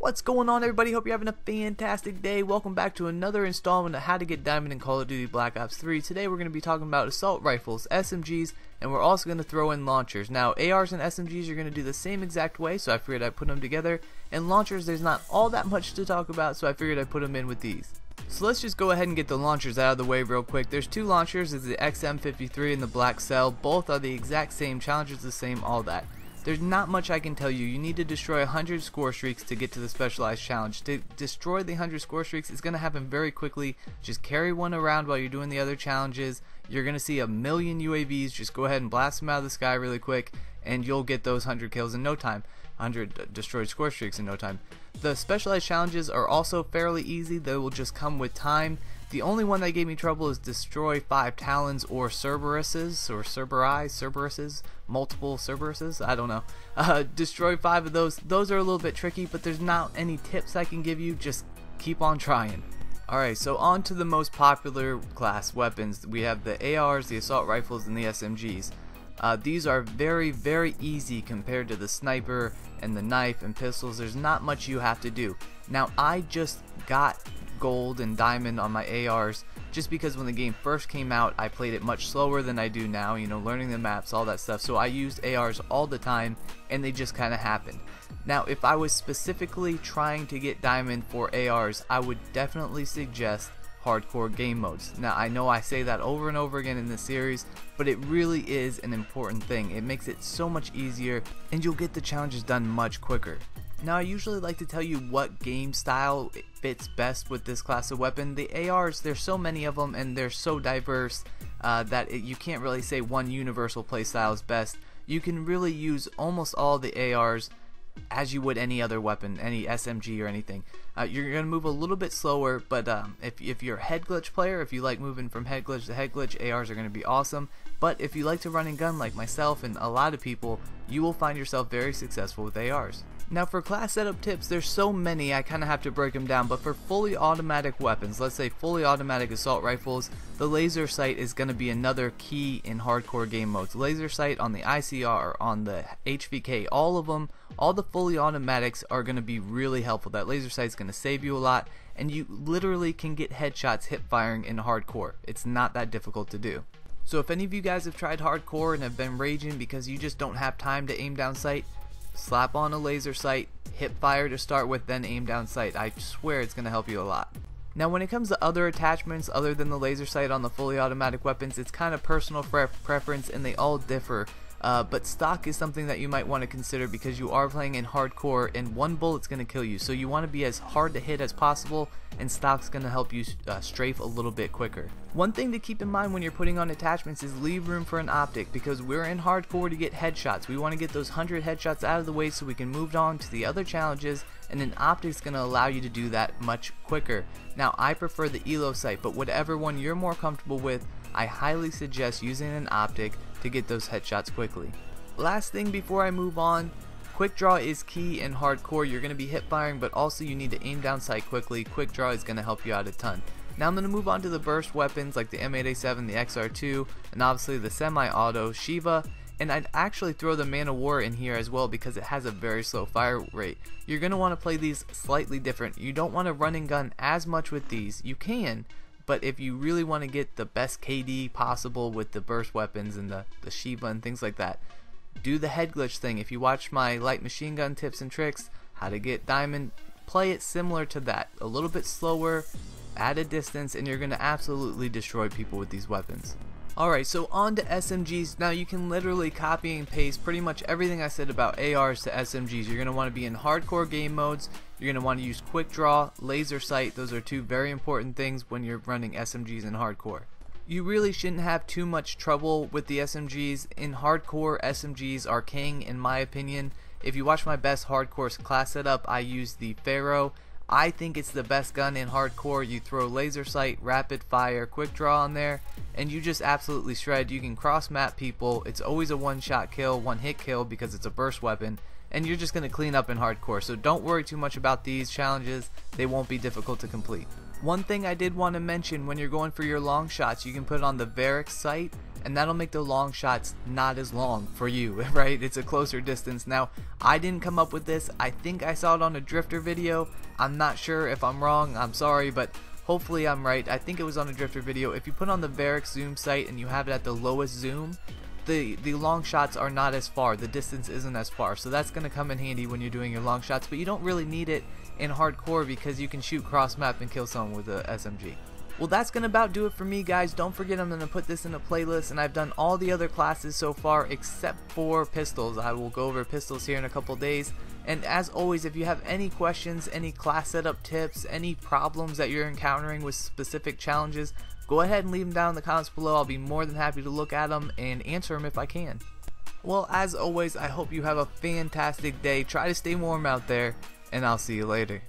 What's going on, everybody? Hope you're having a fantastic day. Welcome back to another installment of How to Get Diamond in Call of Duty Black Ops 3. Today we're going to be talking about assault rifles, SMGs, and we're also going to throw in launchers. Now, ARs and SMGs are going to do the same exact way, so I figured I'd put them together. And launchers, there's not all that much to talk about, so I figured I'd put them in with these. So let's just go ahead and get the launchers out of the way real quick. There's two launchers, it's the XM53 and the Black Cell. Both are the exact same, challenges the same, all that. There's not much I can tell you. You need to destroy 100 score streaks to get to the specialized challenge. To destroy the 100 score streaks, it's going to happen very quickly. Just carry one around while you're doing the other challenges. You're going to see a million UAVs. Just go ahead and blast them out of the sky really quick, and you'll get those 100 kills in no time. 100 destroyed score streaks in no time. The specialized challenges are also fairly easy. They will just come with time. The only one that gave me trouble is destroy 5 Talons or Cerberuses, or Cerberi, Cerberuses, multiple Cerberuses, I don't know. Destroy 5 of those. Those are a little bit tricky, but there's not any tips I can give you. Just keep on trying. Alright, so on to the most popular class weapons. We have the ARs, the assault rifles, and the SMGs. These are very, very easy compared to the sniper and the knife and pistols. There's not much you have to do. Now, I just got gold and diamond on my ARs just because when the game first came out I played it much slower than I do now, you know, learning the maps, all that stuff, so I used ARs all the time and they just kinda happened. Now, if I was specifically trying to get diamond for ARs, I would definitely suggest hardcore game modes. Now, I know I say that over and over again in this series, but it really is an important thing. It makes it so much easier and you'll get the challenges done much quicker. Now, I usually like to tell you what game style fits best with this class of weapon. The ARs, there's so many of them and they're so diverse that you can't really say one universal play style is best. You can really use almost all the ARs as you would any other weapon, any SMG or anything. You're going to move a little bit slower, but if you're a head glitch player, if you like moving from head glitch to head glitch, ARs are going to be awesome. But if you like to run and gun like myself and a lot of people, you will find yourself very successful with ARs. Now, for class setup tips, there's so many I kind of have to break them down, but for fully automatic weapons, let's say fully automatic assault rifles, the laser sight is going to be another key in hardcore game modes. Laser sight on the ICR, on the HVK, all of them, all the fully automatics are going to be really helpful. That laser sight is going to save you a lot, and you literally can get headshots hip firing in hardcore. It's not that difficult to do. So if any of you guys have tried hardcore and have been raging because you just don't have time to aim down sight, slap on a laser sight, hip fire to start with, then aim down sight. I swear it's going to help you a lot. Now, when it comes to other attachments other than the laser sight on the fully automatic weapons, it's kind of personal preference and they all differ. But stock is something that you might want to consider because you are playing in hardcore and one bullet's going to kill you. So you want to be as hard to hit as possible, and stock's going to help you strafe a little bit quicker. One thing to keep in mind when you're putting on attachments is leave room for an optic, because we're in hardcore to get headshots. We want to get those 100 headshots out of the way so we can move on to the other challenges, and an optic's going to allow you to do that much quicker. Now, I prefer the ELO sight, but whatever one you're more comfortable with, I highly suggest using an optic to get those headshots quickly. Last thing before I move on, quick draw is key in hardcore. You're going to be hip firing, but also you need to aim down sight quickly. Quick draw is going to help you out a ton. Now I'm going to move on to the burst weapons like the M8A7, the XR2, and obviously the semi-auto Shiva, and I'd actually throw the Man of War in here as well because it has a very slow fire rate. You're going to want to play these slightly different. You don't want to run and gun as much with these. You can, but if you really want to get the best KD possible with the burst weapons and the Shiva and things like that, do the head glitch thing. If you watch my light machine gun tips and tricks, how to get diamond, play it similar to that. A little bit slower, at a distance, and you're going to absolutely destroy people with these weapons. Alright, so on to SMGs. Now you can literally copy and paste pretty much everything I said about ARs to SMGs. You're going to want to be in hardcore game modes. You're going to want to use quick draw, laser sight. Those are two very important things when you're running SMGs in hardcore. You really shouldn't have too much trouble with the SMGs. In hardcore, SMGs are king in my opinion. If you watch my best hardcore class setup, I use the Pharaoh. I think it's the best gun in hardcore. You throw laser sight, rapid fire, quick draw on there, and you just absolutely shred. You can cross map people. It's always a one shot kill, one hit kill, because it's a burst weapon, and you're just going to clean up in hardcore. So don't worry too much about these challenges. They won't be difficult to complete. One thing I did want to mention, when you're going for your long shots, you can put it on the Varix sight, and that'll make the long shots not as long for you, right? It's a closer distance. Now, I didn't come up with this. I think I saw it on a drifter video. I'm not sure. If I'm wrong, I'm sorry, but hopefully I'm right. I think it was on a drifter video. If you put on the Varix zoom sight and you have it at the lowest zoom, the long shots are not as far, the distance isn't as far, so that's going to come in handy when you're doing your long shots, but you don't really need it in hardcore because you can shoot cross map and kill someone with a SMG. Well, that's going to about do it for me, guys. Don't forget, I'm going to put this in a playlist, and I've done all the other classes so far except for pistols. I will go over pistols here in a couple days. And as always, if you have any questions, any class setup tips, any problems that you're encountering with specific challenges, go ahead and leave them down in the comments below. I'll be more than happy to look at them and answer them if I can. Well, as always, I hope you have a fantastic day. Try to stay warm out there, and I'll see you later.